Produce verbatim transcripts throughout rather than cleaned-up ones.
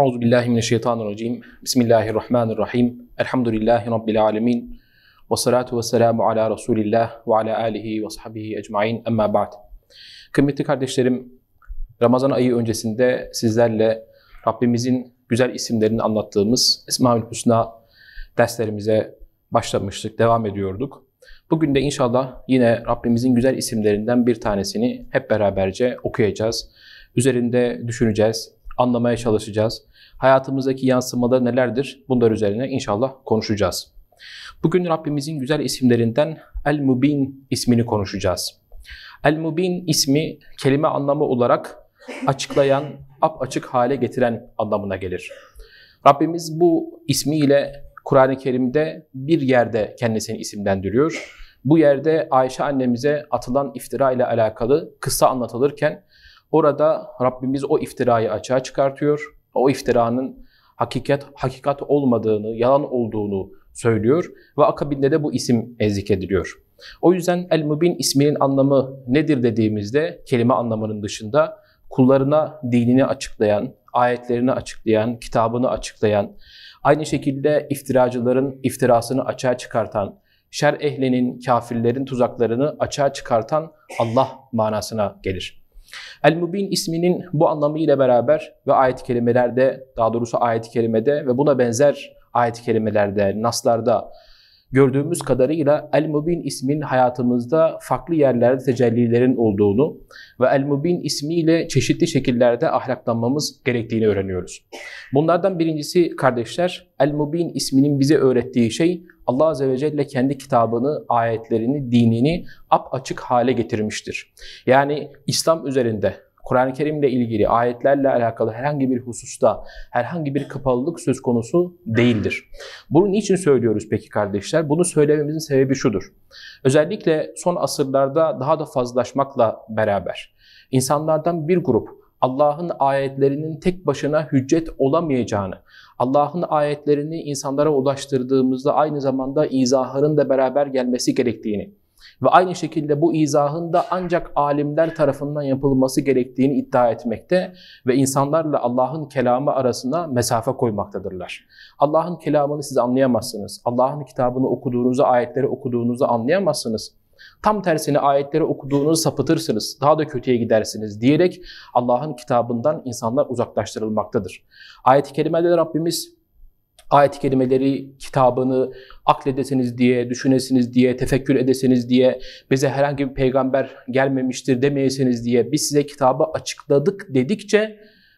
Euzubillahimineşşeytanirracim. Bismillahirrahmanirrahim. Elhamdülillahi Rabbil alemin. Ve salatu ve selamu ala Resulillah ve ala alihi ve sahbihi ecmain. Amma ba'd. Kıymetli kardeşlerim, Ramazan ayı öncesinde sizlerle Rabbimizin güzel isimlerini anlattığımız Esmaül Husna derslerimize başlamıştık, devam ediyorduk. Bugün de inşallah yine Rabbimizin güzel isimlerinden bir tanesini hep beraberce okuyacağız. Üzerinde düşüneceğiz, anlamaya çalışacağız. Hayatımızdaki yansımaları nelerdir? Bunlar üzerine inşallah konuşacağız. Bugün Rabbimizin güzel isimlerinden El-Mubîn ismini konuşacağız. El-Mubîn ismi kelime anlamı olarak açıklayan, apaçık hale getiren anlamına gelir. Rabbimiz bu ismiyle Kur'an-ı Kerim'de bir yerde kendisini isimlendiriyor. Bu yerde Ayşe annemize atılan iftira ile alakalı kıssa anlatılırken orada Rabbimiz o iftirayı açığa çıkartıyor. O iftiranın hakikat, hakikat olmadığını, yalan olduğunu söylüyor ve akabinde de bu isim zikrediliyor. O yüzden El-Mubîn isminin anlamı nedir dediğimizde kelime anlamının dışında kullarına dinini açıklayan, ayetlerini açıklayan, kitabını açıklayan, aynı şekilde iftiracıların iftirasını açığa çıkartan, şer ehlinin, kafirlerin tuzaklarını açığa çıkartan Allah manasına gelir. El-Mubîn isminin bu anlamı ile beraber ve ayet-i kerimelerde, daha doğrusu ayet-i kerimede ve buna benzer ayet-i kerimelerde, naslarda gördüğümüz kadarıyla El-Mubîn isminin hayatımızda farklı yerlerde tecellilerin olduğunu ve El-Mubîn ismiyle çeşitli şekillerde ahlaklanmamız gerektiğini öğreniyoruz. Bunlardan birincisi kardeşler, El-Mubîn isminin bize öğrettiği şey Allah Azze ve Celle kendi kitabını, ayetlerini, dinini apaçık hale getirmiştir. Yani İslam üzerinde Kur'an-ı Kerim'le ilgili, ayetlerle alakalı herhangi bir hususta, herhangi bir kapalılık söz konusu değildir. Bunu niçin söylüyoruz peki kardeşler? Bunu söylememizin sebebi şudur. Özellikle son asırlarda daha da fazlalaşmakla beraber insanlardan bir grup Allah'ın ayetlerinin tek başına hüccet olamayacağını, Allah'ın ayetlerini insanlara ulaştırdığımızda aynı zamanda izahının da beraber gelmesi gerektiğini, ve aynı şekilde bu izahın da ancak alimler tarafından yapılması gerektiğini iddia etmekte ve insanlarla Allah'ın kelamı arasına mesafe koymaktadırlar. Allah'ın kelamını siz anlayamazsınız. Allah'ın kitabını okuduğunuzu, ayetleri okuduğunuzu anlayamazsınız. Tam tersine ayetleri okuduğunuzu sapıtırsınız, daha da kötüye gidersiniz diyerek Allah'ın kitabından insanlar uzaklaştırılmaktadır. Ayet-i kerimede Rabbimiz, ayet-i kerimeleri, kitabını akledesiniz diye, düşünesiniz diye, tefekkür edesiniz diye, bize herhangi bir peygamber gelmemiştir demeyesiniz diye biz size kitabı açıkladık dedikçe,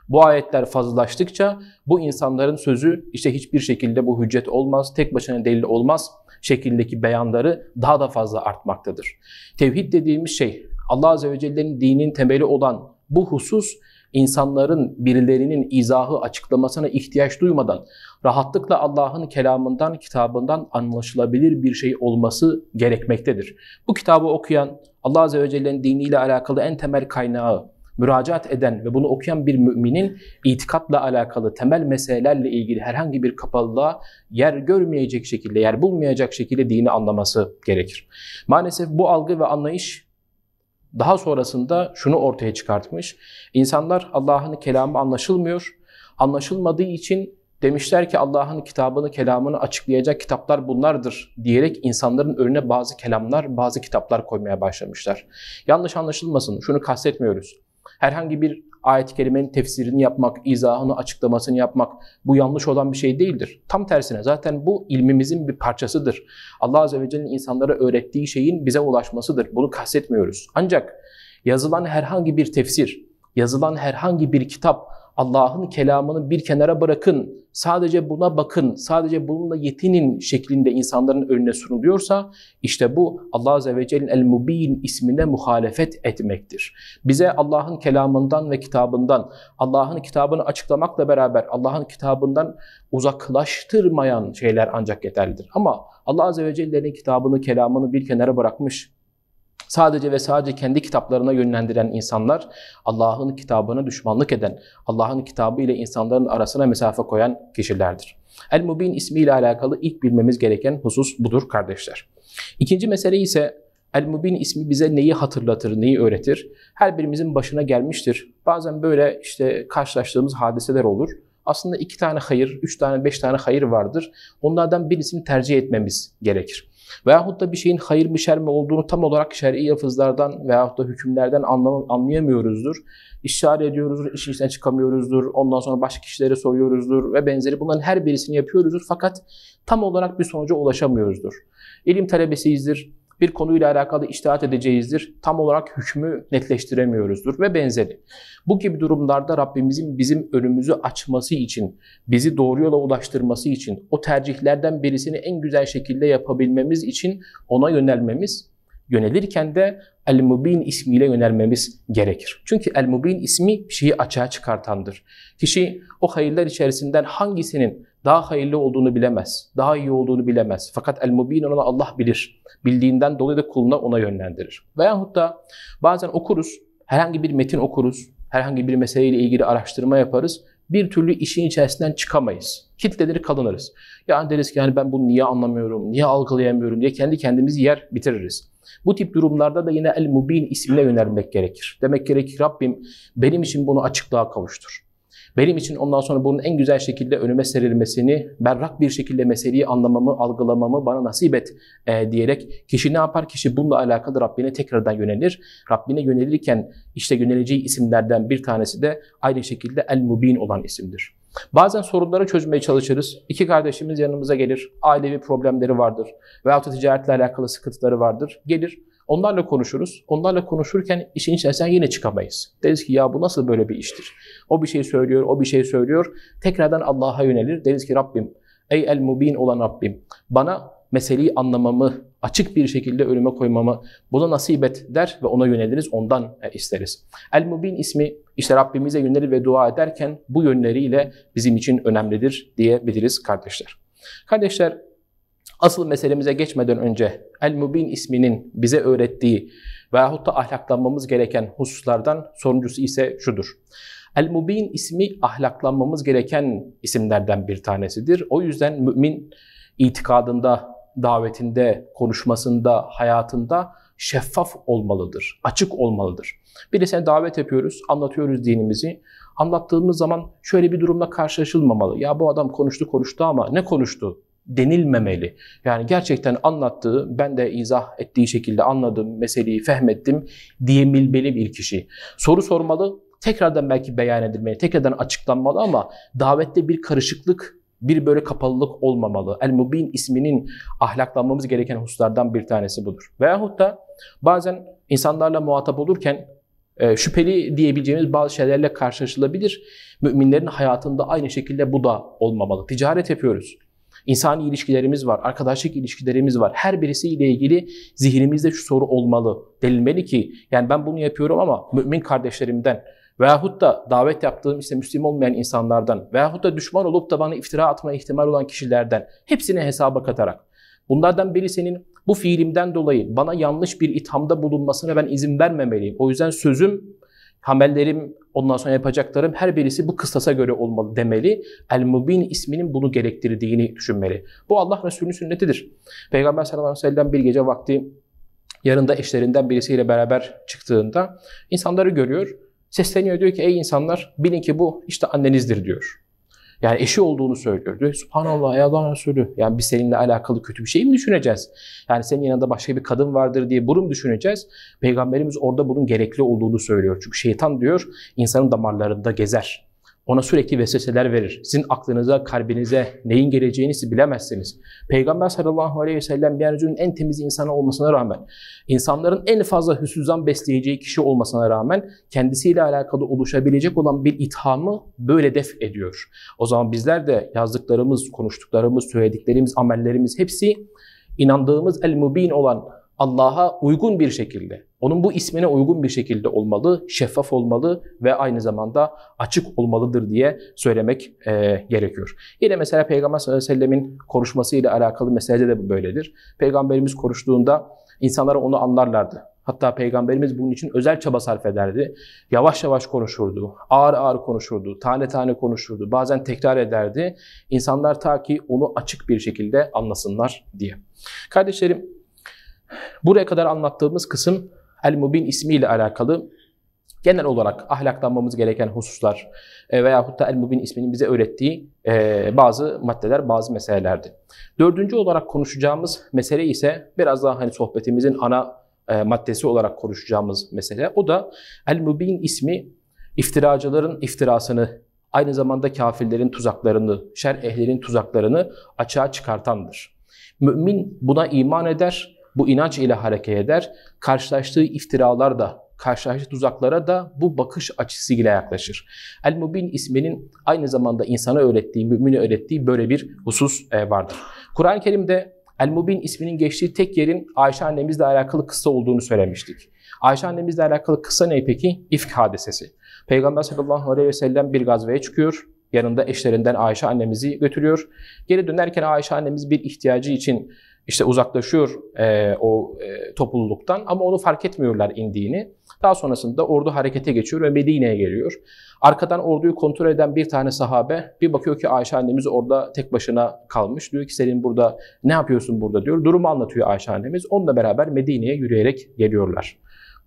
bu ayetler fazlalaştıkça bu insanların sözü işte hiçbir şekilde bu hüccet olmaz, tek başına delil olmaz şeklindeki beyanları daha da fazla artmaktadır. Tevhid dediğimiz şey, Allah Azze ve Celle'nin dininin temeli olan bu husus, İnsanların birilerinin izahı, açıklamasına ihtiyaç duymadan rahatlıkla Allah'ın kelamından, kitabından anlaşılabilir bir şey olması gerekmektedir. Bu kitabı okuyan, Allah Azze ve Celle'nin diniyle alakalı en temel kaynağı müracaat eden ve bunu okuyan bir müminin itikatla alakalı temel meselelerle ilgili herhangi bir kapalılığa yer görmeyecek şekilde, yer bulmayacak şekilde dini anlaması gerekir. Maalesef bu algı ve anlayış daha sonrasında şunu ortaya çıkartmış. İnsanlar Allah'ın kelamı anlaşılmıyor. Anlaşılmadığı için demişler ki Allah'ın kitabını, kelamını açıklayacak kitaplar bunlardır diyerek insanların önüne bazı kelamlar, bazı kitaplar koymaya başlamışlar. Yanlış anlaşılmasın, şunu kastetmiyoruz. Herhangi bir ayet-i kerimenin tefsirini yapmak, izahını, açıklamasını yapmak bu yanlış olan bir şey değildir. Tam tersine zaten bu ilmimizin bir parçasıdır. Allah Azze ve Celle'nin insanlara öğrettiği şeyin bize ulaşmasıdır. Bunu kastetmiyoruz. Ancak yazılan herhangi bir tefsir, yazılan herhangi bir kitap, Allah'ın kelamını bir kenara bırakın, sadece buna bakın, sadece bununla yetinin şeklinde insanların önüne sunuluyorsa, işte bu Allah Azze ve Celle'nin El-Mubîn ismine muhalefet etmektir. Bize Allah'ın kelamından ve kitabından, Allah'ın kitabını açıklamakla beraber Allah'ın kitabından uzaklaştırmayan şeyler ancak yeterlidir. Ama Allah Azze ve Celle'nin kitabını, kelamını bir kenara bırakmış, sadece ve sadece kendi kitaplarına yönlendiren insanlar, Allah'ın kitabına düşmanlık eden, Allah'ın kitabı ile insanların arasına mesafe koyan kişilerdir. El-Mubîn ismiyle alakalı ilk bilmemiz gereken husus budur kardeşler. İkinci mesele ise El-Mubîn ismi bize neyi hatırlatır, neyi öğretir? Her birimizin başına gelmiştir. Bazen böyle işte karşılaştığımız hadiseler olur. aslında iki tane hayır, üç tane, beş tane hayır vardır. Onlardan birisini tercih etmemiz gerekir. Veyahut da bir şeyin hayır mı şer mi olduğunu tam olarak şer'i lafızlardan veyahut da hükümlerden anlayamıyoruzdur. İşare ediyoruzdur, işin içine çıkamıyoruzdur, ondan sonra başka kişilere soruyoruzdur ve benzeri bunların her birisini yapıyoruzdur fakat tam olarak bir sonuca ulaşamıyoruzdur. İlim talebesiyizdir, bir konuyla alakalı içtihat edeceğizdir, tam olarak hükmü netleştiremiyoruzdur ve benzeri. Bu gibi durumlarda Rabbimizin bizim önümüzü açması için, bizi doğru yola ulaştırması için, o tercihlerden birisini en güzel şekilde yapabilmemiz için ona yönelmemiz, yönelirken de El-Mubîn ismiyle yönelmemiz gerekir. Çünkü El-Mubîn ismi bir şeyi açığa çıkartandır. Kişi o hayırlar içerisinden hangisinin daha hayırlı olduğunu bilemez, daha iyi olduğunu bilemez. Fakat El-Mubîn onu Allah bilir. Bildiğinden dolayı da kuluna ona yönlendirir. Veyahut da bazen okuruz, herhangi bir metin okuruz, herhangi bir meseleyle ilgili araştırma yaparız. Bir türlü işin içerisinden çıkamayız. Kitleleri kalınırız. Yani deriz ki yani ben bunu niye anlamıyorum, niye algılayamıyorum diye kendi kendimizi yer bitiririz. Bu tip durumlarda da yine El-Mubîn ismine yönelmek gerekir. Demek gerek ki Rabbim benim için bunu açıklığa kavuştur. Benim için ondan sonra bunun en güzel şekilde önüme serilmesini, berrak bir şekilde meseleyi anlamamı, algılamamı bana nasip et e, diyerek kişi ne yapar? Kişi bununla alakalı Rabbine tekrardan yönelir. Rabbine yönelirken işte yöneleceği isimlerden bir tanesi de aynı şekilde El-Mubîn olan isimdir. Bazen sorunları çözmeye çalışırız. İki kardeşimiz yanımıza gelir. Ailevi problemleri vardır veyahut da ticaretle alakalı sıkıntıları vardır. Gelir. Onlarla konuşuruz. Onlarla konuşurken işin içerisinden yine çıkamayız. Deriz ki ya bu nasıl böyle bir iştir? O bir şey söylüyor, o bir şey söylüyor. Tekrardan Allah'a yönelir. Deriz ki Rabbim, ey El-Mubîn olan Rabbim, bana meseleyi anlamamı, açık bir şekilde önüme koymamı, buna nasip et der ve ona yöneliriz, ondan isteriz. El-Mubîn ismi işte Rabbimize yönelir ve dua ederken bu yönleriyle bizim için önemlidir diyebiliriz kardeşler. Kardeşler, asıl meselemize geçmeden önce El-Mubîn isminin bize öğrettiği veyahut da ahlaklanmamız gereken hususlardan sonuncusu ise şudur. El-Mubîn ismi ahlaklanmamız gereken isimlerden bir tanesidir. O yüzden mümin itikadında, davetinde, konuşmasında, hayatında şeffaf olmalıdır, açık olmalıdır. Birisine davet yapıyoruz, anlatıyoruz dinimizi. Anlattığımız zaman şöyle bir durumla karşılaşılmamalı. Ya bu adam konuştu konuştu ama ne konuştu denilmemeli. Yani gerçekten anlattığı, ben de izah ettiği şekilde anladım, meseleyi fehmettim diyebilmeli bir kişi. Soru sormalı, tekrardan belki beyan edilmeli, tekrardan açıklanmalı ama davette bir karışıklık, bir böyle kapalılık olmamalı. El-Mubîn isminin ahlaklanmamız gereken hususlardan bir tanesi budur. Veyahut da bazen insanlarla muhatap olurken şüpheli diyebileceğimiz bazı şeylerle karşılaşılabilir. Müminlerin hayatında aynı şekilde bu da olmamalı. Ticaret yapıyoruz. İnsani ilişkilerimiz var, arkadaşlık ilişkilerimiz var. Her birisiyle ilgili zihnimizde şu soru olmalı, denilmeli ki yani ben bunu yapıyorum ama mümin kardeşlerimden veyahut da davet yaptığım işte Müslüman olmayan insanlardan veyahut da düşman olup da bana iftira atma ihtimal olan kişilerden hepsini hesaba katarak bunlardan birisinin bu fiilimden dolayı bana yanlış bir ithamda bulunmasına ben izin vermemeliyim. O yüzden sözüm, amellerim, ondan sonra yapacaklarım her birisi bu kıstasa göre olmalı demeli. El-Mubîn isminin bunu gerektirdiğini düşünmeli. Bu Allah Resulü'nün sünnetidir. Peygamber sallallahu aleyhi ve sellem bir gece vakti yanında eşlerinden birisiyle beraber çıktığında insanları görüyor. Sesleniyor, diyor ki ey insanlar bilin ki bu işte annenizdir diyor. Yani eşi olduğunu söylüyor. Diyor Subhanallah ey Allah Resulü yani biz seninle alakalı kötü bir şey mi düşüneceğiz? Yani senin yanında başka bir kadın vardır diye bunu mu düşüneceğiz? Peygamberimiz orada bunun gerekli olduğunu söylüyor. Çünkü şeytan diyor insanın damarlarında gezer. Ona sürekli vesveseler verir. Sizin aklınıza, kalbinize neyin geleceğini siz bilemezsiniz. Peygamber sallallahu aleyhi ve sellem yeryüzünün en temiz insanı olmasına rağmen, insanların en fazla hüsnüzan besleyeceği kişi olmasına rağmen kendisiyle alakalı oluşabilecek olan bir ithamı böyle def ediyor. O zaman bizler de yazdıklarımız, konuştuklarımız, söylediklerimiz, amellerimiz hepsi inandığımız El-Mubîn olan Allah'a uygun bir şekilde, onun bu ismine uygun bir şekilde olmalı, şeffaf olmalı ve aynı zamanda açık olmalıdır diye söylemek e, gerekiyor. Yine mesela Peygamber sallallahu aleyhi ve sellemin konuşmasıyla alakalı meselede de bu böyledir. Peygamberimiz konuştuğunda insanlar onu anlarlardı. Hatta Peygamberimiz bunun için özel çaba sarf ederdi. Yavaş yavaş konuşurdu, ağır ağır konuşurdu, tane tane konuşurdu, bazen tekrar ederdi. İnsanlar ta ki onu açık bir şekilde anlasınlar diye. Kardeşlerim, buraya kadar anlattığımız kısım El-Mubîn ismiyle alakalı. genel olarak ahlaklanmamız gereken hususlar e, veyahut da El-Mubîn isminin bize öğrettiği e, bazı maddeler, bazı meselelerdi. Dördüncü olarak konuşacağımız mesele ise biraz daha hani sohbetimizin ana e, maddesi olarak konuşacağımız mesele. O da El-Mubîn ismi iftiracıların iftirasını, aynı zamanda kafirlerin tuzaklarını, şer ehlinin tuzaklarını açığa çıkartandır. Mümin buna iman eder, bu inanç ile hareket eder, karşılaştığı iftiralar da, karşılaştığı tuzaklara da bu bakış açısıyla yaklaşır. El-Mubîn isminin aynı zamanda insana öğrettiği, mümine öğrettiği böyle bir husus vardır. Kur'an-ı Kerim'de El-Mubîn isminin geçtiği tek yerin Ayşe annemizle alakalı kıssa olduğunu söylemiştik. Ayşe annemizle alakalı kıssa ne peki? İfk hadisesi. Peygamber sallallahu aleyhi ve sellem bir gazveye çıkıyor. Yanında eşlerinden Ayşe annemizi götürüyor. Geri dönerken Ayşe annemiz bir ihtiyacı için işte uzaklaşıyor e, o e, topluluktan, ama onu fark etmiyorlar indiğini. Daha sonrasında ordu harekete geçiyor ve Medine'ye geliyor. Arkadan orduyu kontrol eden bir tane sahabe bir bakıyor ki Ayşe annemiz orada tek başına kalmış. Diyor ki senin burada ne yapıyorsun burada diyor. Durumu anlatıyor Ayşe annemiz. Onunla beraber Medine'ye yürüyerek geliyorlar.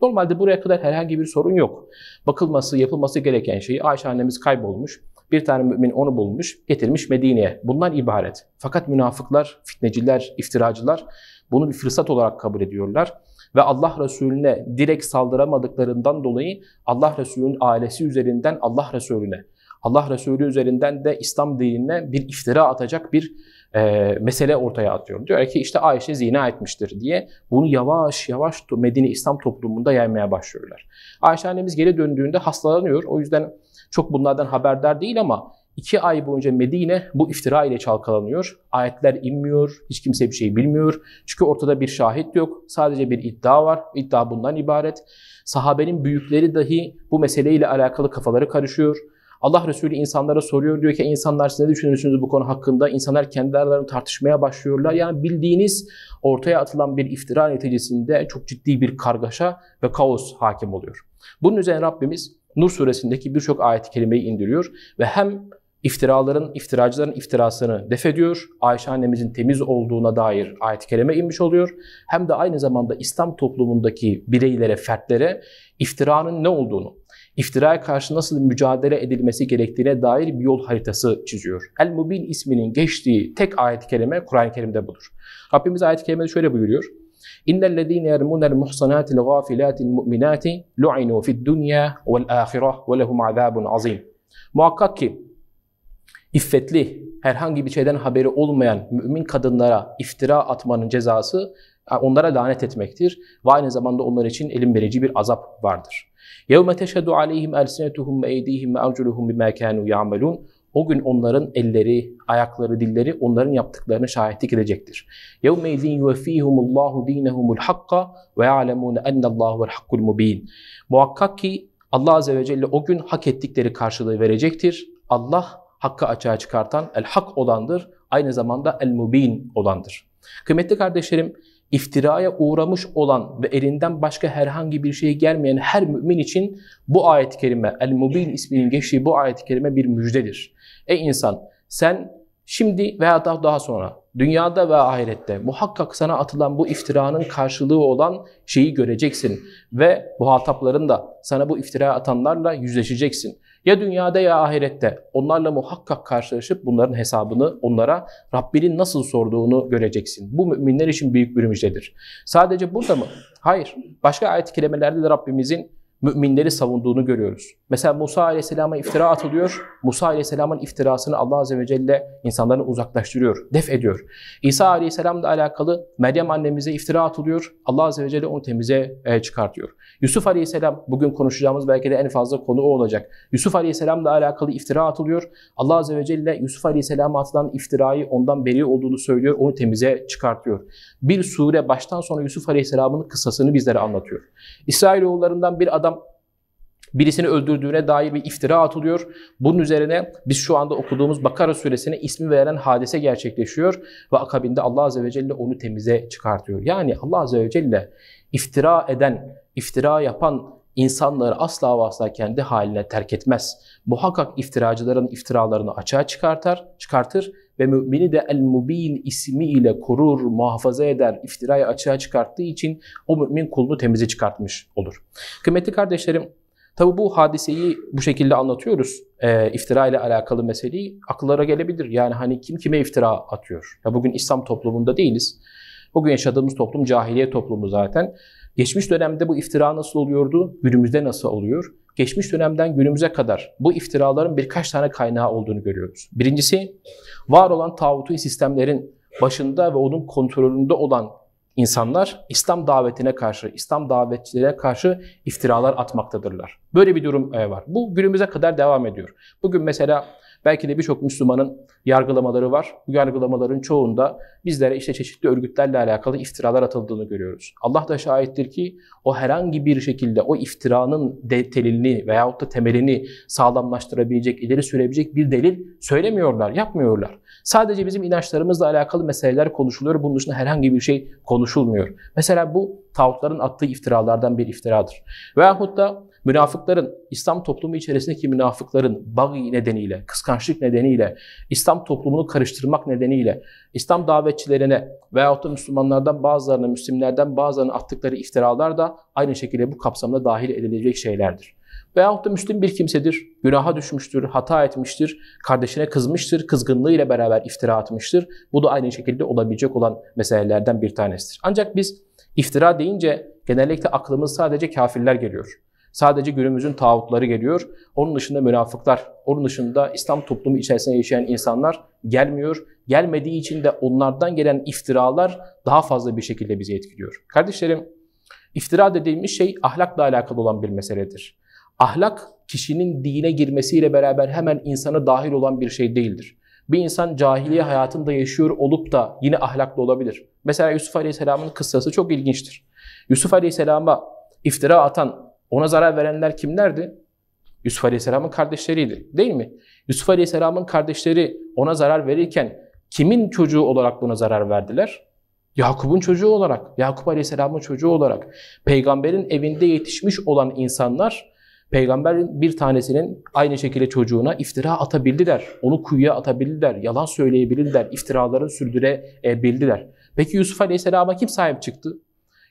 Normalde buraya kadar herhangi bir sorun yok. Bakılması, yapılması gereken şeyi Ayşe annemiz kaybolmuş. Bir tane mümin onu bulmuş, getirmiş Medine'ye. Bundan ibaret. Fakat münafıklar, fitneciler, iftiracılar bunu bir fırsat olarak kabul ediyorlar. Ve Allah Resulüne direkt saldıramadıklarından dolayı Allah Resulü'nün ailesi üzerinden Allah Resulüne, Allah Resulü üzerinden de İslam dinine bir iftira atacak bir e, mesele ortaya atıyor. Diyor ki işte Ayşe zina etmiştir diye bunu yavaş yavaş Medine İslam toplumunda yaymaya başlıyorlar. Ayşe annemiz geri döndüğünde hastalanıyor. O yüzden çok bunlardan haberdar değil, ama iki ay boyunca Medine bu iftira ile çalkalanıyor. Ayetler inmiyor, hiç kimse bir şey bilmiyor. Çünkü ortada bir şahit yok, sadece bir iddia var. İddia bundan ibaret. Sahabenin büyükleri dahi bu meseleyle alakalı kafaları karışıyor. Allah Resulü insanlara soruyor, diyor ki insanlar siz ne düşünüyorsunuz bu konu hakkında? İnsanlar kendi aralarını tartışmaya başlıyorlar. Yani bildiğiniz ortaya atılan bir iftira neticesinde çok ciddi bir kargaşa ve kaos hakim oluyor. Bunun üzerine Rabbimiz Nur Suresi'ndeki birçok ayet-i kerimeyi indiriyor ve hem iftiraların, iftiracıların iftirasını def ediyor, Ayşe annemizin temiz olduğuna dair ayet-i kerime inmiş oluyor, hem de aynı zamanda İslam toplumundaki bireylere, fertlere iftiranın ne olduğunu, iftiraya karşı nasıl mücadele edilmesi gerektiğine dair bir yol haritası çiziyor. El-Mubîn isminin geçtiği tek ayet-i kerime Kur'an-ı Kerim'de budur. Rabbimiz ayet-i kerimede şöyle buyuruyor. اِنَّ الَّذ۪ينَ يَرْمُونَ الْمُحْصَنَاتِ الْغَافِلَاتِ الْمُؤْمِنَاتِ لُعِنُوا فِي الدُّنْيَا وَالْآخِرَةِ وَلَهُمْ عَذَابٌ عَظِيمٌ. Muhakkak ki iffetli, herhangi bir şeyden haberi olmayan mümin kadınlara iftira atmanın cezası onlara lanet etmektir ve aynı zamanda onlar için elim verici bir azap vardır. يَوْمَ تَشْهَدُ عَلَيْهِمْ أَلْسِنَتُهُمْ وَاَيْدِيهِمْ وَاَرْجُلُهُمْ بِمَا كَانُوا يَعْمَلُونَ. O gün onların elleri, ayakları, dilleri onların yaptıklarını şahitlik edecektir. يَوْمَيْذِنْ يُوَفِّيهُمُ اللّٰهُ دِينَهُمُ الْحَقَّ وَيَعْلَمُونَ اَنَّ اللّٰهُ وَالْحَقُّ الْمُب۪ينَ. Muhakkak ki Allah Azze ve Celle o gün hak ettikleri karşılığı verecektir. Allah hakkı açığa çıkartan el-Hak olandır. Aynı zamanda el-Mubîn olandır. Kıymetli kardeşlerim, iftiraya uğramış olan ve elinden başka herhangi bir şey gelmeyen her mümin için bu ayet-i kerime, El-Mubîn isminin geçtiği bu ayet-i kerime bir müjdedir. Ey insan, sen şimdi veya daha sonra dünyada ve ahirette muhakkak sana atılan bu iftiranın karşılığı olan şeyi göreceksin ve muhatapların da sana bu iftiraya atanlarla yüzleşeceksin. Ya dünyada ya ahirette onlarla muhakkak karşılaşıp bunların hesabını onlara Rabbinin nasıl sorduğunu göreceksin. Bu müminler için büyük bir müjdedir. Sadece burada mı? Hayır. Başka ayet-i kerimelerde de Rabbimizin müminleri savunduğunu görüyoruz. Mesela Musa Aleyhisselam'a iftira atılıyor. Musa Aleyhisselam'ın iftirasını Allah Azze ve Celle insanları uzaklaştırıyor, def ediyor. İsa Aleyhisselam'la alakalı Meryem annemize iftira atılıyor. Allah Azze ve Celle onu temize çıkartıyor. Yusuf Aleyhisselam, bugün konuşacağımız belki de en fazla konu o olacak. Yusuf Aleyhisselam'la alakalı iftira atılıyor. Allah Azze ve Celle Yusuf Aleyhisselam'a atılan iftirayı ondan beri olduğunu söylüyor, onu temize çıkartıyor. Bir sure baştan sona Yusuf Aleyhisselam'ın kıssasını bizlere anlatıyor. İsrailoğullarından bir adam birisini öldürdüğüne dair bir iftira atılıyor. Bunun üzerine biz şu anda okuduğumuz Bakara Suresine ismi veren hadise gerçekleşiyor ve akabinde Allah Azze ve Celle onu temize çıkartıyor. Yani Allah Azze ve Celle iftira eden, iftira yapan insanları asla ve asla kendi haline terk etmez. Muhakkak iftiracıların iftiralarını açığa çıkartar, çıkartır ve mümini de El-Mubîn ismiyle korur, muhafaza eder. İftirayı açığa çıkarttığı için o mümin kulunu temize çıkartmış olur. Kıymetli kardeşlerim, Tabi bu hadiseyi bu şekilde anlatıyoruz. E, iftira ile alakalı meseleyi akıllara gelebilir. Yani hani kim kime iftira atıyor? Ya bugün İslam toplumunda değiliz. Bugün yaşadığımız toplum cahiliye toplumu zaten. Geçmiş dönemde bu iftira nasıl oluyordu? Günümüzde nasıl oluyor? Geçmiş dönemden günümüze kadar bu iftiraların birkaç tane kaynağı olduğunu görüyoruz. Birincisi, var olan tağutu sistemlerin başında ve onun kontrolünde olan insanlar İslam davetine karşı, İslam davetçilere karşı iftiralar atmaktadırlar. Böyle bir durum var. Bu günümüze kadar devam ediyor. Bugün mesela belki de birçok Müslümanın yargılamaları var. Bu yargılamaların çoğunda bizlere işte çeşitli örgütlerle alakalı iftiralar atıldığını görüyoruz. Allah da şahittir ki o herhangi bir şekilde o iftiranın delilini veyahut da temelini sağlamlaştırabilecek, ileri sürebilecek bir delil söylemiyorlar, yapmıyorlar. Sadece bizim inançlarımızla alakalı meseleler konuşuluyor. Bunun dışında herhangi bir şey konuşulmuyor. Mesela bu tağutların attığı iftiralardan bir iftiradır. Veyahut da münafıkların, İslam toplumu içerisindeki münafıkların bagi nedeniyle, kıskançlık nedeniyle, İslam toplumunu karıştırmak nedeniyle, İslam davetçilerine veyahut da Müslümanlardan bazılarına, Müslümanlardan bazılarına attıkları iftiralar da aynı şekilde bu kapsamda dahil edilecek şeylerdir. Veyahut da Müslüm bir kimsedir, günaha düşmüştür, hata etmiştir, kardeşine kızmıştır, kızgınlığıyla beraber iftira atmıştır. Bu da aynı şekilde olabilecek olan meselelerden bir tanesidir. Ancak biz iftira deyince genellikle aklımız sadece kafirler geliyor. Sadece günümüzün tağutları geliyor. Onun dışında münafıklar, onun dışında İslam toplumu içerisinde yaşayan insanlar gelmiyor. Gelmediği için de onlardan gelen iftiralar daha fazla bir şekilde bizi etkiliyor. Kardeşlerim, iftira dediğimiz şey ahlakla alakalı olan bir meseledir. Ahlak, kişinin dine girmesiyle beraber hemen insana dahil olan bir şey değildir. Bir insan cahiliye hayatında yaşıyor olup da yine ahlaklı olabilir. Mesela Yusuf Aleyhisselam'ın kıssası çok ilginçtir. Yusuf Aleyhisselam'a iftira atan, ona zarar verenler kimlerdi? Yusuf Aleyhisselam'ın kardeşleriydi, değil mi? Yusuf Aleyhisselam'ın kardeşleri ona zarar verirken kimin çocuğu olarak buna zarar verdiler? Yakup'un çocuğu olarak, Yakub Aleyhisselam'ın çocuğu olarak. Peygamberin evinde yetişmiş olan insanlar, Peygamberin bir tanesinin aynı şekilde çocuğuna iftira atabildiler. Onu kuyuya atabildiler, yalan söyleyebildiler, iftiraları sürdürebildiler. Peki Yusuf Aleyhisselam'a kim sahip çıktı?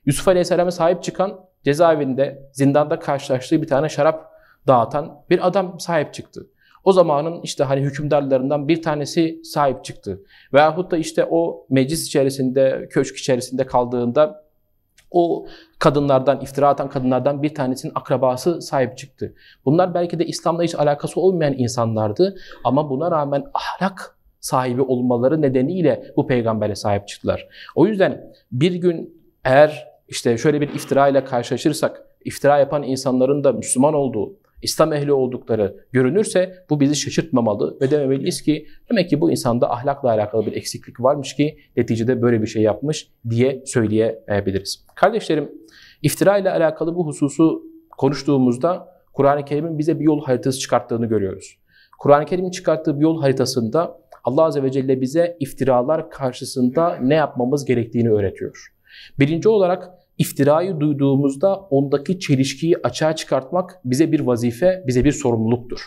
Yusuf Aleyhisselam'a sahip çıkan, cezaevinde, zindanda karşılaştığı bir tane şarap dağıtan bir adam sahip çıktı. O zamanın işte hani hükümdarlarından bir tanesi sahip çıktı. Veyahut da işte o meclis içerisinde, köşk içerisinde kaldığında o kadınlardan, iftira atan kadınlardan bir tanesinin akrabası sahip çıktı. Bunlar belki de İslam'la hiç alakası olmayan insanlardı ama buna rağmen ahlak sahibi olmaları nedeniyle bu peygambere sahip çıktılar. O yüzden bir gün eğer İşte şöyle bir iftira ile karşılaşırsak, iftira yapan insanların da Müslüman olduğu, İslam ehli oldukları görünürse bu bizi şaşırtmamalı ve dememeliyiz ki demek ki bu insanda ahlakla alakalı bir eksiklik varmış ki neticede böyle bir şey yapmış diye söyleyebiliriz. Kardeşlerim, iftira ile alakalı bu hususu konuştuğumuzda Kur'an-ı Kerim'in bize bir yol haritası çıkarttığını görüyoruz. Kur'an-ı Kerim'in çıkarttığı bir yol haritasında Allah Azze ve Celle bize iftiralar karşısında ne yapmamız gerektiğini öğretiyor. Birinci olarak iftirayı duyduğumuzda ondaki çelişkiyi açığa çıkartmak bize bir vazife, bize bir sorumluluktur.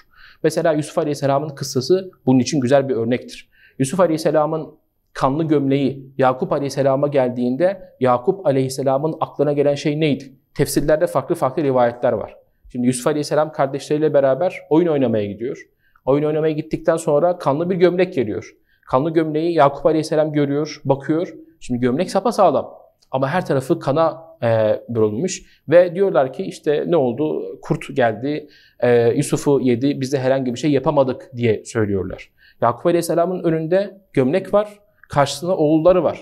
Mesela Yusuf Aleyhisselam'ın kıssası bunun için güzel bir örnektir. Yusuf Aleyhisselam'ın kanlı gömleği Yakup Aleyhisselam'a geldiğinde Yakup Aleyhisselam'ın aklına gelen şey neydi? Tefsirlerde farklı farklı rivayetler var. Şimdi Yusuf Aleyhisselam kardeşleriyle beraber oyun oynamaya gidiyor. Oyun oynamaya gittikten sonra kanlı bir gömlek geliyor. Kanlı gömleği Yakup Aleyhisselam görüyor, bakıyor. Şimdi gömlek sapasağlam. Ama her tarafı kana e, bürünmüş ve diyorlar ki işte ne oldu? Kurt geldi, e, Yusuf'u yedi, biz de herhangi bir şey yapamadık diye söylüyorlar. Yakup Aleyhisselam'ın önünde gömlek var, karşısında oğulları var.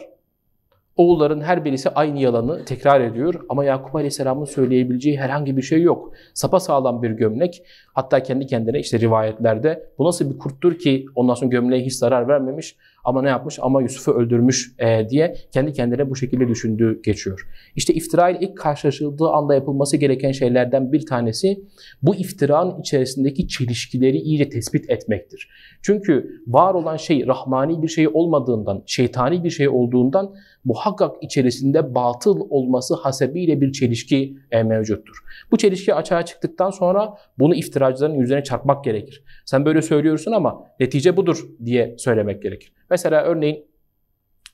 Oğulların her birisi aynı yalanı tekrar ediyor ama Yakup Aleyhisselam'ın söyleyebileceği herhangi bir şey yok. Sapasağlam bir gömlek, hatta kendi kendine işte rivayetlerde bu nasıl bir kurttur ki ondan sonra gömleğe hiç zarar vermemiş ama ne yapmış? Ama Yusuf'u öldürmüş ee diye kendi kendine bu şekilde düşündüğü geçiyor. İşte iftira ile ilk karşılaşıldığı anda yapılması gereken şeylerden bir tanesi bu iftiranın içerisindeki çelişkileri iyice tespit etmektir. Çünkü var olan şey rahmani bir şey olmadığından, şeytani bir şey olduğundan muhakkak içerisinde batıl olması hasebiyle bir çelişki mevcuttur. Bu çelişki açığa çıktıktan sonra bunu iftiracıların yüzüne çarpmak gerekir. Sen böyle söylüyorsun ama netice budur diye söylemek gerekir. Mesela örneğin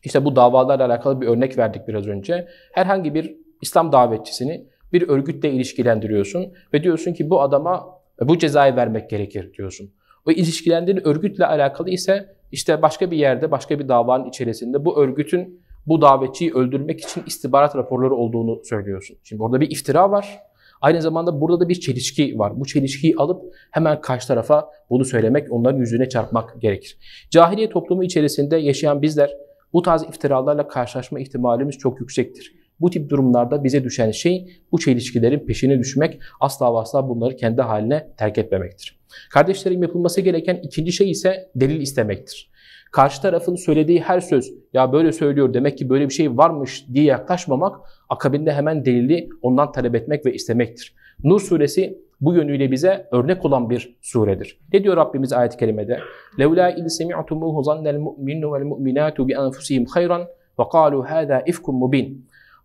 işte bu davalarla alakalı bir örnek verdik biraz önce. Herhangi bir İslam davetçisini bir örgütle ilişkilendiriyorsun ve diyorsun ki bu adama bu cezayı vermek gerekir diyorsun. O ilişkilendiğin örgütle alakalı ise işte başka bir yerde, başka bir davanın içerisinde bu örgütün bu davetçiyi öldürmek için istihbarat raporları olduğunu söylüyorsun. Şimdi orada bir iftira var. Aynı zamanda burada da bir çelişki var. Bu çelişkiyi alıp hemen karşı tarafa bunu söylemek, onların yüzüne çarpmak gerekir. Cahiliye toplumu içerisinde yaşayan bizler bu tarz iftiralarla karşılaşma ihtimalimiz çok yüksektir. Bu tip durumlarda bize düşen şey bu çelişkilerin peşine düşmek, asla ve asla bunları kendi haline terk etmemektir. Kardeşlerim, yapılması gereken ikinci şey ise delil istemektir. Karşı tarafın söylediği her söz, ya böyle söylüyor demek ki böyle bir şey varmış diye yaklaşmamak, akabinde hemen delili ondan talep etmek ve istemektir. Nur Suresi bu yönüyle bize örnek olan bir suredir. Ne diyor Rabbimiz ayet-i kerimede? لَوْلَا اِذْ سَمِعْتُمُوهُ ظَنَّ الْمُؤْمِنُّ وَالْمُؤْمِنَاتُ بِأَنْفُسِهِمْ خَيْرًا وَقَالُوا هَذَا اِفْكٌ مُب۪ينٌ.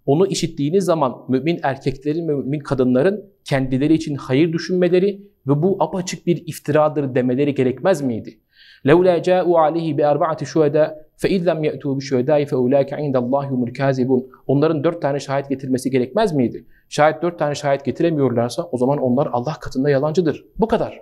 Onu işittiğiniz zaman mümin erkeklerin ve mümin kadınların kendileri için hayır düşünmeleri ve bu apaçık bir iftiradır demeleri gerekmez miydi? لَوْلَا جَاءُوا عَلَيْهِ بِأَرْبَعَةِ شُهَدَاءَ فَاِذْ لَمْ يَأْتُوا بِشُهَدَاءِ فَاُولَٰئِكَ عِنْدَ اللّٰهِ هُمُ الْكَاذِبُونَ. Onların dört tane şahit getirmesi gerekmez miydi? Şayet dört tane şahit getiremiyorlarsa o zaman onlar Allah katında yalancıdır. Bu kadar.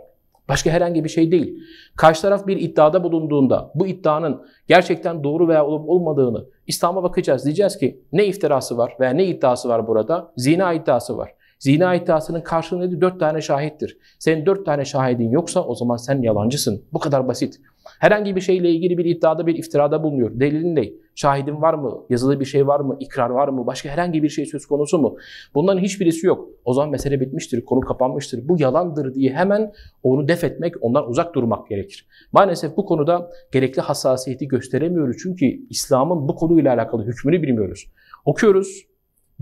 Başka herhangi bir şey değil. Karşı taraf bir iddiada bulunduğunda bu iddianın gerçekten doğru veya olup olmadığını İslam'a bakacağız. Diyeceğiz ki ne iftirası var veya ne iddiası var burada? Zina iddiası var. Zina iddiasının karşılığı nedir? Dört tane şahittir. Senin dört tane şahidin yoksa o zaman sen yalancısın. Bu kadar basit. Herhangi bir şeyle ilgili bir iddiada, bir iftirada bulunuyor. Delilin ne? Şahidin var mı? Yazılı bir şey var mı? İkrar var mı? Başka herhangi bir şey söz konusu mu? Bunların hiçbirisi yok. O zaman mesele bitmiştir, konu kapanmıştır. Bu yalandır diye hemen onu def etmek, ondan uzak durmak gerekir. Maalesef bu konuda gerekli hassasiyeti gösteremiyoruz. Çünkü İslam'ın bu konuyla alakalı hükmünü bilmiyoruz. Okuyoruz,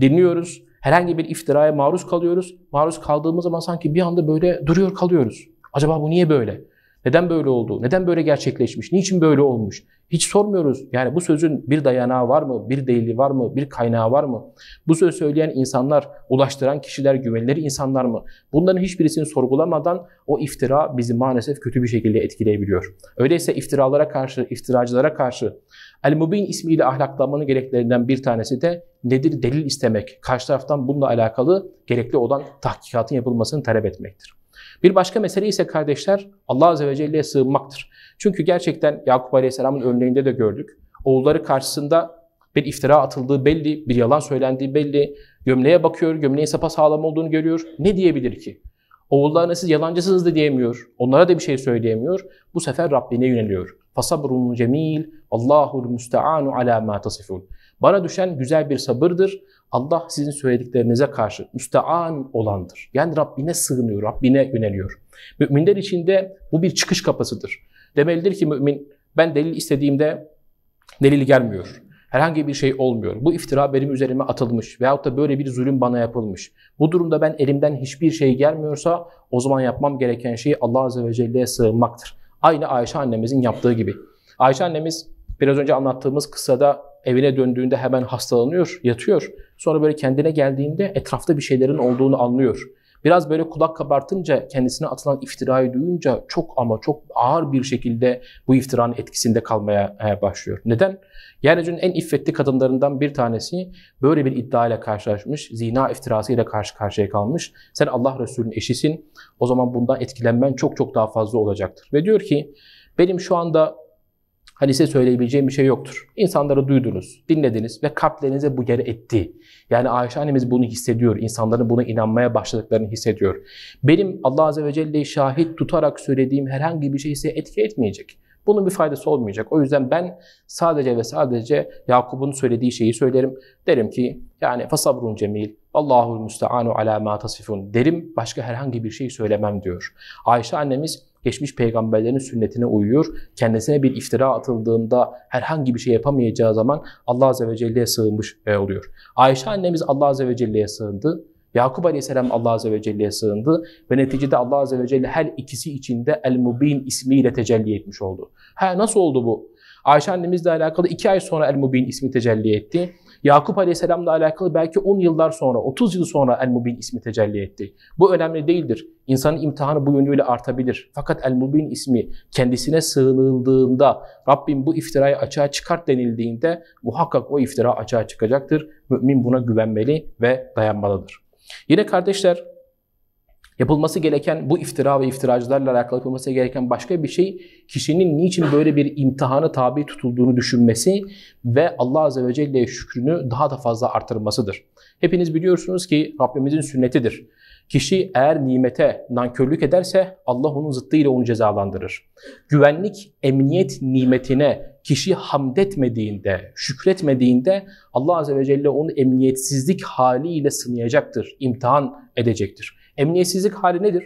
dinliyoruz. Herhangi bir iftiraya maruz kalıyoruz. Maruz kaldığımız zaman sanki bir anda böyle duruyor kalıyoruz. Acaba bu niye böyle? Neden böyle oldu? Neden böyle gerçekleşmiş? Niçin böyle olmuş? Hiç sormuyoruz. Yani bu sözün bir dayanağı var mı? Bir delili var mı? Bir kaynağı var mı? Bu sözü söyleyen insanlar, ulaştıran kişiler, güvenilir insanlar mı? Bunların hiçbirisini sorgulamadan o iftira bizi maalesef kötü bir şekilde etkileyebiliyor. Öyleyse iftiralara karşı, iftiracılara karşı El-Mubîn ismiyle ahlaklanmanın gereklerinden bir tanesi de nedir? Delil istemek. Karşı taraftan bununla alakalı gerekli olan tahkikatın yapılmasını talep etmektir. Bir başka mesele ise kardeşler Allah Azze ve Celle'ye sığınmaktır. Çünkü gerçekten Yakub Aleyhisselam'ın örneğinde de gördük. Oğulları karşısında bir iftira atıldığı belli, bir yalan söylendiği belli. Gömleğe bakıyor, gömleğin sapasağlam olduğunu görüyor. Ne diyebilir ki? Oğullarına siz yalancısınız da diyemiyor. Onlara da bir şey söyleyemiyor. Bu sefer Rabbine yöneliyor. فَصَبْرٌ جَمِيلٌ وَاللّٰهُ الْمُسْتَعَانُ عَلَى مَا تَصِفُونَ. Bana düşen güzel bir sabırdır. Allah sizin söylediklerinize karşı müstean olandır. Yani Rabbine sığınıyor, Rabbine yöneliyor. Müminler için de bu bir çıkış kapısıdır. Demelidir ki mümin, ben delil istediğimde delil gelmiyor. Herhangi bir şey olmuyor. Bu iftira benim üzerime atılmış veyahut da böyle bir zulüm bana yapılmış. Bu durumda ben elimden hiçbir şey gelmiyorsa o zaman yapmam gereken şey Allah Azze ve Celle'ye sığınmaktır. Aynı Ayşe annemizin yaptığı gibi. Ayşe annemiz biraz önce anlattığımız kıssada evine döndüğünde hemen hastalanıyor, yatıyor. Sonra böyle kendine geldiğinde etrafta bir şeylerin olduğunu anlıyor. Biraz böyle kulak kabartınca, kendisine atılan iftirayı duyunca çok ama çok ağır bir şekilde bu iftiranın etkisinde kalmaya başlıyor. Neden? Yeryüzünün en iffetli kadınlarından bir tanesi böyle bir iddiayla karşılaşmış, zina iftirasıyla karşı karşıya kalmış. Sen Allah Resulü'nün eşisin, o zaman bundan etkilenmen çok çok daha fazla olacaktır. Ve diyor ki, benim şu anda hani size söyleyebileceğim bir şey yoktur. İnsanları duydunuz, dinlediniz ve kalplerinize bu yer etti. Yani Ayşe annemiz bunu hissediyor. İnsanların buna inanmaya başladıklarını hissediyor. Benim Allah Azze ve Celle'yi şahit tutarak söylediğim herhangi bir şey size etki etmeyecek. Bunun bir faydası olmayacak. O yüzden ben sadece ve sadece Yakup'un söylediği şeyi söylerim. Derim ki yani fasabrun cemil, Allahul müsteanu ala ma tasifun derim. Başka herhangi bir şey söylemem diyor. Ayşe annemiz geçmiş peygamberlerin sünnetine uyuyor. Kendisine bir iftira atıldığında herhangi bir şey yapamayacağı zaman Allah Azze ve Celle'ye sığınmış oluyor. Ayşe annemiz Allah Azze ve Celle'ye sığındı. Yakub Aleyhisselam Allah Azze ve Celle'ye sığındı. Ve neticede Allah Azze ve Celle her ikisi içinde El-Mubîn ismiyle tecelli etmiş oldu. Ha, nasıl oldu bu? Ayşe annemizle alakalı iki ay sonra El-Mubîn ismi tecelli etti. Yakub Aleyhisselam'la alakalı belki on yıllar sonra, otuz yıl sonra El-Mubîn ismi tecelli etti. Bu önemli değildir. İnsanın imtihanı bu yönüyle artabilir. Fakat El-Mubîn ismi kendisine sığınıldığında, Rabbim bu iftirayı açığa çıkart denildiğinde muhakkak o iftira açığa çıkacaktır. Mümin buna güvenmeli ve dayanmalıdır. Yine kardeşler, yapılması gereken bu iftira ve iftiracılarla alakalı yapılması gereken başka bir şey, kişinin niçin böyle bir imtihana tabi tutulduğunu düşünmesi ve Allah Azze ve Celle'ye şükrünü daha da fazla artırmasıdır. Hepiniz biliyorsunuz ki Rabbimizin sünnetidir. Kişi eğer nimete nankörlük ederse Allah onun zıttıyla onu cezalandırır. Güvenlik, emniyet nimetine kişi hamd etmediğinde, şükretmediğinde Allah Azze ve Celle onu emniyetsizlik haliyle sınayacaktır, imtihan edecektir. Emniyetsizlik hali nedir?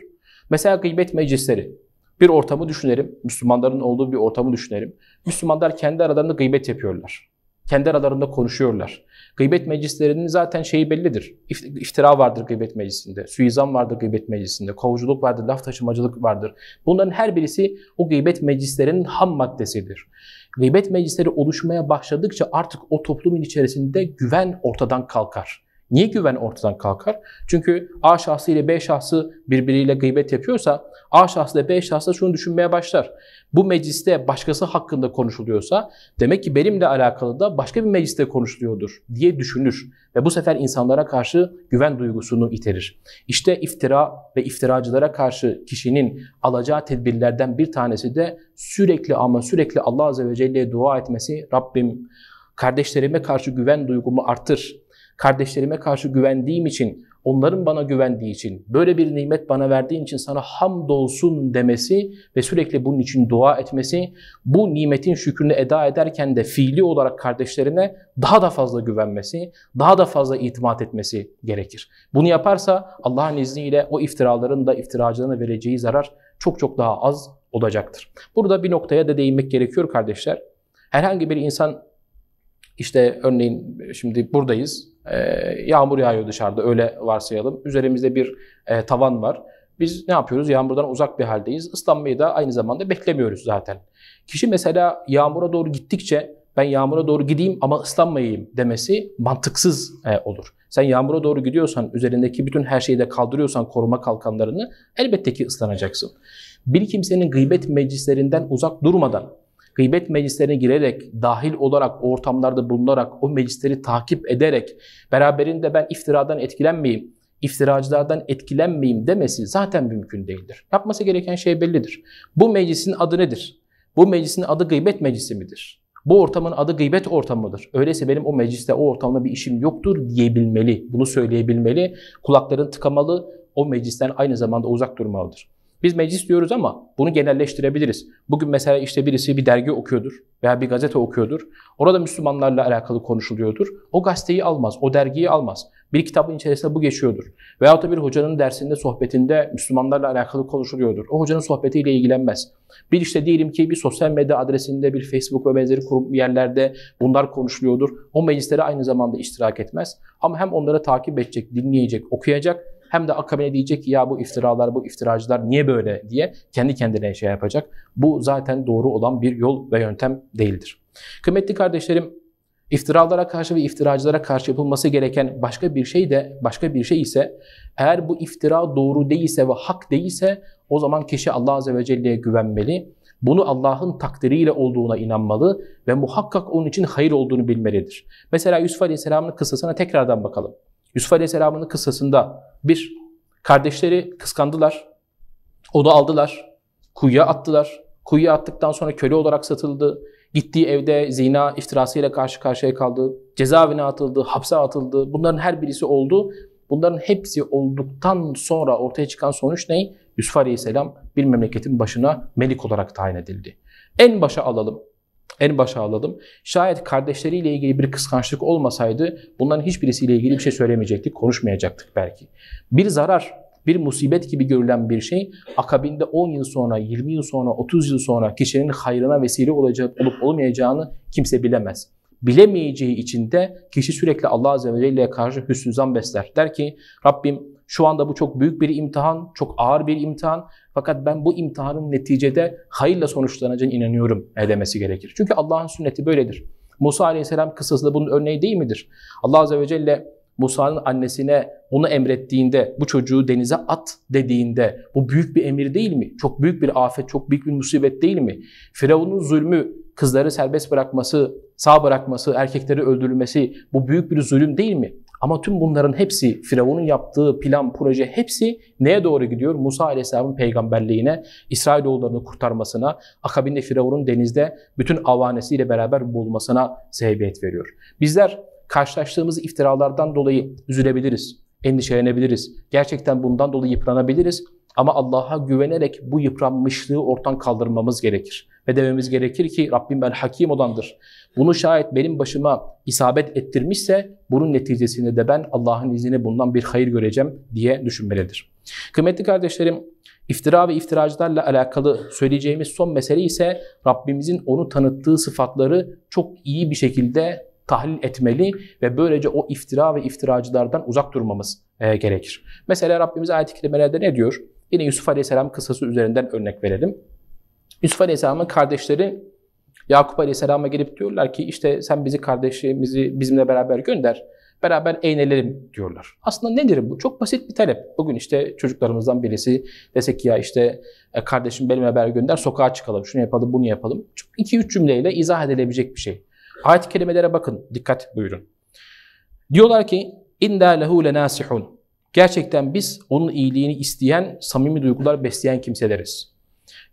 Mesela gıybet meclisleri. Bir ortamı düşünelim, Müslümanların olduğu bir ortamı düşünelim. Müslümanlar kendi aralarında gıybet yapıyorlar. Kendi aralarında konuşuyorlar. Gıybet meclislerinin zaten şeyi bellidir. İftira vardır gıybet meclisinde, suizan vardır gıybet meclisinde, kovuculuk vardır, laf taşımacılık vardır. Bunların her birisi o gıybet meclislerinin ham maddesidir. Gıybet meclisleri oluşmaya başladıkça artık o toplumun içerisinde güven ortadan kalkar. Niye güven ortadan kalkar? Çünkü A şahsı ile B şahsı birbiriyle gıybet yapıyorsa, A şahsı ile B şahsı şunu düşünmeye başlar. Bu mecliste başkası hakkında konuşuluyorsa, demek ki benimle alakalı da başka bir mecliste konuşuluyordur diye düşünür. Ve bu sefer insanlara karşı güven duygusunu iterir. İşte iftira ve iftiracılara karşı kişinin alacağı tedbirlerden bir tanesi de sürekli ama sürekli Allah Azze ve Celle'ye dua etmesi. Rabbim, kardeşlerime karşı güven duygumu artır. Kardeşlerime karşı güvendiğim için, onların bana güvendiği için, böyle bir nimet bana verdiğin için sana hamdolsun demesi ve sürekli bunun için dua etmesi, bu nimetin şükrünü eda ederken de fiili olarak kardeşlerine daha da fazla güvenmesi, daha da fazla itimat etmesi gerekir. Bunu yaparsa Allah'ın izniyle o iftiraların da iftiracılarına vereceği zarar çok çok daha az olacaktır. Burada bir noktaya da değinmek gerekiyor kardeşler. Herhangi bir insan, işte örneğin şimdi buradayız, yağmur yağıyor dışarıda, öyle varsayalım. Üzerimizde bir tavan var. Biz ne yapıyoruz? Yağmurdan uzak bir haldeyiz. Islanmayı da aynı zamanda beklemiyoruz zaten. Kişi mesela yağmura doğru gittikçe, ben yağmura doğru gideyim ama ıslanmayayım demesi mantıksız olur. Sen yağmura doğru gidiyorsan, üzerindeki bütün her şeyi de kaldırıyorsan koruma kalkanlarını, elbette ki ıslanacaksın. Bir kimsenin gıybet meclislerinden uzak durmadan, gıybet meclislerine girerek, dahil olarak, ortamlarda bulunarak, o meclisleri takip ederek, beraberinde ben iftiradan etkilenmeyeyim, iftiracılardan etkilenmeyeyim demesi zaten mümkün değildir. Yapması gereken şey bellidir. Bu meclisin adı nedir? Bu meclisin adı gıybet meclisi midir? Bu ortamın adı gıybet ortamıdır. Öyleyse benim o mecliste, o ortamda bir işim yoktur diyebilmeli, bunu söyleyebilmeli, kulakların tıkamalı, o meclisten aynı zamanda uzak durmalıdır. Biz meclis diyoruz ama bunu genelleştirebiliriz. Bugün mesela işte birisi bir dergi okuyordur veya bir gazete okuyordur. Orada Müslümanlarla alakalı konuşuluyordur. O gazeteyi almaz, o dergiyi almaz. Bir kitabın içerisinde bu geçiyordur. Veyahut da bir hocanın dersinde, sohbetinde Müslümanlarla alakalı konuşuluyordur. O hocanın sohbetiyle ilgilenmez. Bir işte diyelim ki bir sosyal medya adresinde, bir Facebook ve benzeri kurum yerlerde bunlar konuşuluyordur. O meclislere aynı zamanda iştirak etmez. Ama hem onları takip edecek, dinleyecek, okuyacak, hem de akabine diyecek ki ya bu iftiralar, bu iftiracılar niye böyle diye kendi kendine şey yapacak. Bu zaten doğru olan bir yol ve yöntem değildir. Kıymetli kardeşlerim, iftiralara karşı ve iftiracılara karşı yapılması gereken başka bir şey de, başka bir şey ise, eğer bu iftira doğru değilse ve hak değilse, o zaman kişi Allah Azze ve Celle'ye güvenmeli. Bunu Allah'ın takdiriyle olduğuna inanmalı ve muhakkak onun için hayır olduğunu bilmelidir. Mesela Yusuf Aleyhisselam'ın kıssasına tekrardan bakalım. Yusuf Aleyhisselam'ın kıssasında bir, kardeşleri kıskandılar, onu aldılar, kuyuya attılar. Kuyuya attıktan sonra köle olarak satıldı. Gittiği evde zina iftirasıyla karşı karşıya kaldı. Cezaevine atıldı, hapse atıldı. Bunların her birisi oldu. Bunların hepsi olduktan sonra ortaya çıkan sonuç ne? Yusuf Aleyhisselam bir memleketin başına melik olarak tayin edildi. En başa alalım. En başa alalım. Şayet kardeşleriyle ilgili bir kıskançlık olmasaydı bunların hiçbirisiyle ilgili bir şey söylemeyecektik, konuşmayacaktık belki. Bir zarar, bir musibet gibi görülen bir şey akabinde on yıl sonra, yirmi yıl sonra, otuz yıl sonra kişinin hayrına vesile olacak olup olmayacağını kimse bilemez. Bilemeyeceği için de kişi sürekli Allah Azze ve Celle'ye karşı hüsnü zan besler. Der ki Rabbim, şu anda bu çok büyük bir imtihan, çok ağır bir imtihan. Fakat ben bu imtihanın neticede hayırla sonuçlanacağına inanıyorum demesi gerekir. Çünkü Allah'ın sünneti böyledir. Musa Aleyhisselam kıssasında bunun örneği değil midir? Allah Azze ve Celle Musa'nın annesine onu emrettiğinde, bu çocuğu denize at dediğinde, bu büyük bir emir değil mi? Çok büyük bir afet, çok büyük bir musibet değil mi? Firavun'un zulmü, kızları serbest bırakması, sağ bırakması, erkekleri öldürülmesi, bu büyük bir zulüm değil mi? Ama tüm bunların hepsi, Firavun'un yaptığı plan, proje hepsi neye doğru gidiyor? Musa Aleyhisselam'ın peygamberliğine, İsrailoğullarını kurtarmasına, akabinde Firavun'un denizde bütün avanesiyle beraber bulmasına sebebiyet veriyor. Bizler karşılaştığımız iftiralardan dolayı üzülebiliriz, endişelenebiliriz. Gerçekten bundan dolayı yıpranabiliriz. Ama Allah'a güvenerek bu yıpranmışlığı ortadan kaldırmamız gerekir. Ve dememiz gerekir ki Rabbim El-Hakim olandır. Bunu şayet benim başıma isabet ettirmişse bunun neticesinde de ben Allah'ın izniyle bundan bir hayır göreceğim diye düşünmelidir. Kıymetli kardeşlerim, iftira ve iftiracılarla alakalı söyleyeceğimiz son mesele ise Rabbimizin onu tanıttığı sıfatları çok iyi bir şekilde tahlil etmeli ve böylece o iftira ve iftiracılardan uzak durmamız gerekir. Mesela Rabbimiz ayet-i kerimelerde ne diyor? Yine Yusuf Aleyhisselam kıssası üzerinden örnek verelim. Yusuf Aleyhisselam'ın kardeşleri Yakub Aleyhisselam'a gelip diyorlar ki işte sen bizi, kardeşimizi bizimle beraber gönder, beraber eğlenelim diyorlar. Aslında nedir bu? Çok basit bir talep. Bugün işte çocuklarımızdan birisi desek ki ya işte kardeşim benimle beraber gönder, sokağa çıkalım, şunu yapalım, bunu yapalım. iki üç cümleyle izah edilebilecek bir şey. Ayet-i kerimelere bakın, dikkat buyurun. Diyorlar ki İnna lehu lenasihun. Gerçekten biz onun iyiliğini isteyen, samimi duygular besleyen kimseleriz.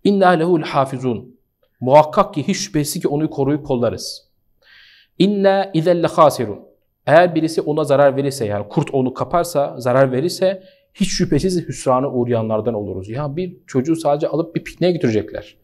İnna lehul hafizun. Muhakkak ki hiç şüphesiz ki onu koruyup kollarız. İnna izel lehasirun. Eğer birisi ona zarar verirse, yani kurt onu kaparsa, zarar verirse hiç şüphesiz hüsrana uğrayanlardan oluruz. Ya bir çocuğu sadece alıp bir pikniğe götürecekler.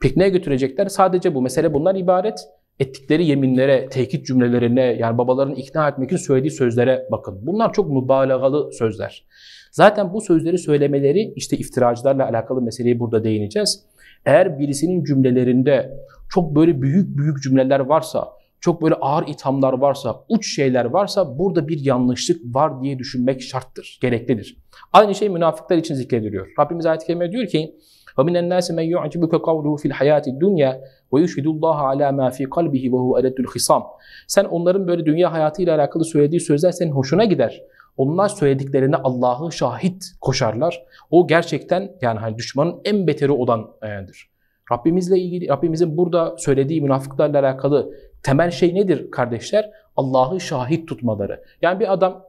Pikniğe götürecekler, sadece bu mesele bunlar ibaret. Ettikleri yeminlere, tehdit cümlelerine, yani babaların ikna etmek için söylediği sözlere bakın. Bunlar çok mübalağalı sözler. Zaten bu sözleri söylemeleri, işte iftiracılarla alakalı meseleyi burada değineceğiz. Eğer birisinin cümlelerinde çok böyle büyük büyük cümleler varsa, çok böyle ağır ithamlar varsa, uç şeyler varsa burada bir yanlışlık var diye düşünmek şarttır, gereklidir. Aynı şey münafıklar için zikrediliyor. Rabbimiz ayet-i kerime diyor ki وَمِنَ النَّاسِ مَنْ يُعْجِبُكَ قَوْلُهُ فِي الْحَيَاةِ الدُّنْيَا وَيُشْهِدُ اللّٰهَ عَلَى مَا فِي قَلْبِهِ وَهُوَ أَلَدُّ الْخِصَامِ. Sen onların böyle dünya hayatıyla alakalı söylediği sözler senin hoşuna gider. Onlar söylediklerine Allah'ı şahit koşarlar. O gerçekten yani hani düşmanın en beteri olandır. Rabbimizle ilgili, Rabbimizin burada söylediği münafıklarla alakalı temel şey nedir kardeşler? Allah'ı şahit tutmaları. Yani bir adam,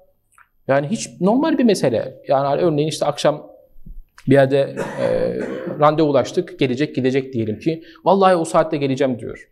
yani hiç normal bir mesele. Yani örneğin işte akşam bir yerde e, randevulaştık, gelecek gidecek diyelim ki vallahi o saatte geleceğim diyor.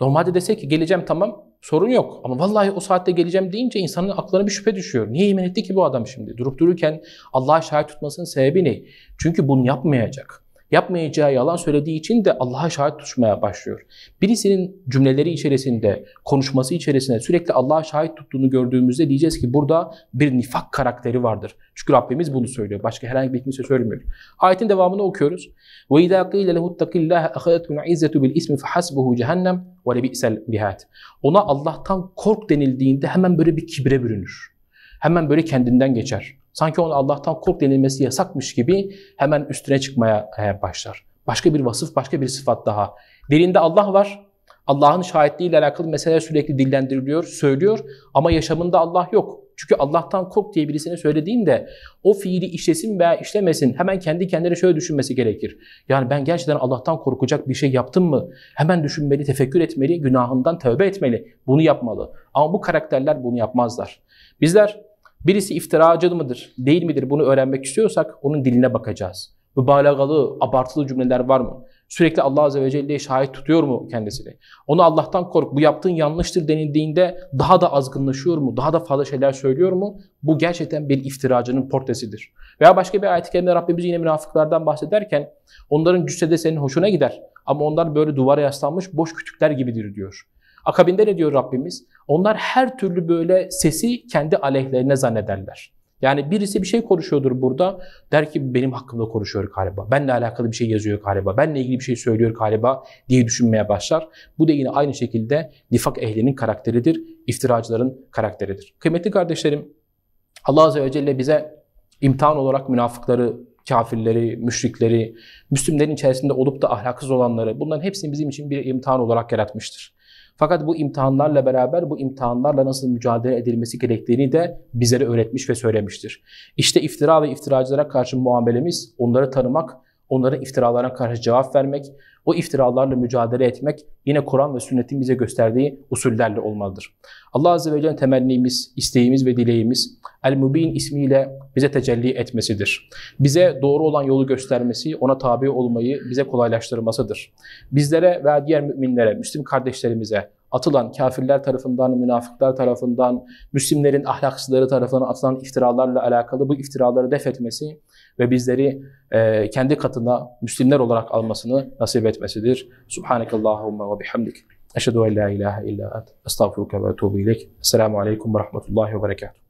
Normalde desek ki geleceğim, tamam, sorun yok, ama vallahi o saatte geleceğim deyince insanın aklına bir şüphe düşüyor. Niye yemin etti ki bu adam şimdi? Durup dururken Allah'a şahit tutmasının sebebi ne? Çünkü bunu yapmayacak. Yapmayacağı yalan söylediği için de Allah'a şahit tutmaya başlıyor. Birisinin cümleleri içerisinde, konuşması içerisinde sürekli Allah'a şahit tuttuğunu gördüğümüzde diyeceğiz ki burada bir nifak karakteri vardır. Çünkü Rabbimiz bunu söylüyor. Başka herhangi bir kimse söylemiyor. Ayetin devamını okuyoruz. وَاِذَا قِيلَ لَهُ اتَّقِ اللّٰهَ اَخَذَتْهُ الْعِزَّةُ بِالْاِسْمِ فَحَسْبُهُ جَهَنَّمْ وَلَبِئْسَ الْمِهَاتِ. Ona Allah'tan kork denildiğinde hemen böyle bir kibre bürünür. Hemen böyle kendinden geçer. Sanki ona Allah'tan kork denilmesi yasakmış gibi hemen üstüne çıkmaya başlar. Başka bir vasıf, başka bir sıfat daha. Dilinde Allah var. Allah'ın şahitliğiyle alakalı meseleler sürekli dillendiriliyor, söylüyor ama yaşamında Allah yok. Çünkü Allah'tan kork diye birisine söylediğinde o fiili işlesin veya işlemesin hemen kendi kendine şöyle düşünmesi gerekir. Yani ben gerçekten Allah'tan korkacak bir şey yaptım mı? Hemen düşünmeli, tefekkür etmeli, günahından tövbe etmeli. Bunu yapmalı. Ama bu karakterler bunu yapmazlar. Bizler birisi iftiracı mıdır, değil midir bunu öğrenmek istiyorsak onun diline bakacağız. Mübalağalı, abartılı cümleler var mı? Sürekli Allah Azze ve Celle'ye şahit tutuyor mu kendisini? Onu Allah'tan kork, bu yaptığın yanlıştır denildiğinde daha da azgınlaşıyor mu? Daha da fazla şeyler söylüyor mu? Bu gerçekten bir iftiracının portresidir. Veya başka bir ayet-i kerimde Rabbimiz yine münafıklardan bahsederken onların cüssede senin hoşuna gider ama onlar böyle duvara yaslanmış boş kütükler gibidir diyor. Akabinde ne diyor Rabbimiz? Onlar her türlü böyle sesi kendi aleyhlerine zannederler. Yani birisi bir şey konuşuyordur burada. Der ki benim hakkımda konuşuyor galiba. Benle alakalı bir şey yazıyor galiba. Benle ilgili bir şey söylüyor galiba diye düşünmeye başlar. Bu da yine aynı şekilde nifak ehlinin karakteridir. İftiracıların karakteridir. Kıymetli kardeşlerim, Allah Azze ve Celle bize imtihan olarak münafıkları, kafirleri, müşrikleri, Müslümanların içerisinde olup da ahlaksız olanları, bunların hepsini bizim için bir imtihan olarak yaratmıştır. Fakat bu imtihanlarla beraber bu imtihanlarla nasıl mücadele edilmesi gerektiğini de bizlere öğretmiş ve söylemiştir. İşte iftira ve iftiracılara karşı muamelemiz onları tanımak, onların iftiralarına karşı cevap vermek, O iftiralarla mücadele etmek yine Kur'an ve sünnetin bize gösterdiği usullerle olmalıdır. Allah Azze ve Celle'nin temennimiz, isteğimiz ve dileğimiz El-Mubîn ismiyle bize tecelli etmesidir. Bize doğru olan yolu göstermesi, ona tabi olmayı bize kolaylaştırmasıdır. Bizlere ve diğer müminlere, Müslüm kardeşlerimize atılan kafirler tarafından, münafıklar tarafından, Müslümanların ahlaksızları tarafından atılan iftiralarla alakalı bu iftiraları def etmesi ve bizleri e, kendi katına Müslümanlar olarak almasını nasip etmesidir. Subhanakallahumma ve bihamdik. Eşhedü en la ilahe illa ent. Estağfiruke ve etûbü ileyk. Esselamu aleyküm ve rahmetullahi ve berekatuhu.